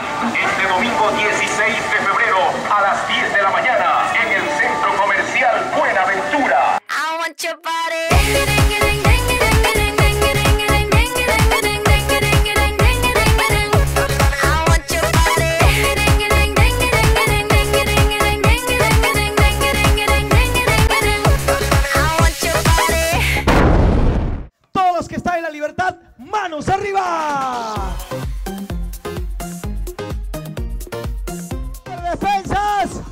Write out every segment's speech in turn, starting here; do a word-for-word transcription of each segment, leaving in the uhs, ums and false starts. Este domingo dieciséis de febrero a las diez de la mañana en el Centro Comercial Buenaventura. I want your body. Que está en la libertad, manos arriba. Superdefensas,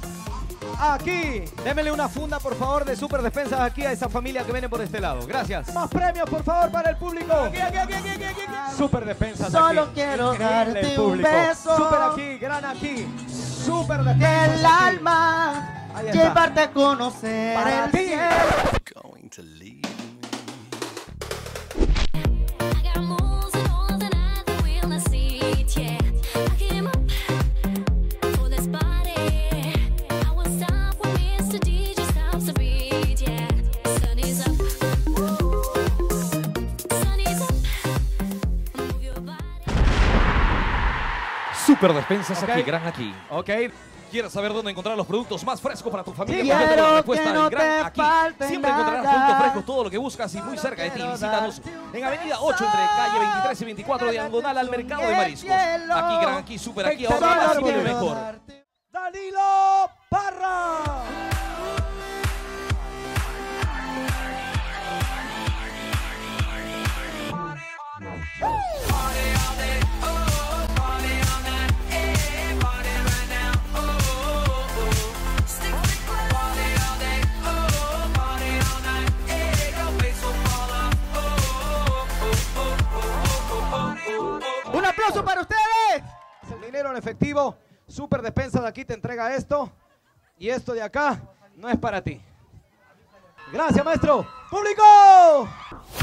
aquí, démele una funda por favor de Superdefensas aquí a esa familia que viene por este lado, gracias. Más premios por favor para el público. Aquí, aquí, aquí, aquí, aquí, aquí. Superdefensas, solo aquí. Quiero increíble darte un beso. Super aquí, gran aquí. Superdefensas del alma, llevarte a conocer para el ti. Going to leave. Superdefensas, okay. Aquí, gran aquí. Ok. ¿Quieres saber dónde encontrar los productos más frescos para tu familia? Porque tu respuesta no gran aquí. Siempre encontrarás nada. Productos frescos, todo lo que buscas y muy cerca de ti. Visítanos en Avenida ocho, entre calle veintitrés y veinticuatro, diagonal al mercado de mariscos. Aquí, gran aquí, super aquí, ahora más y mejor. Danilo Parra. Para ustedes, el dinero en efectivo. Superdefensas de aquí te entrega esto, y esto de acá no es para ti. Gracias, maestro. Público.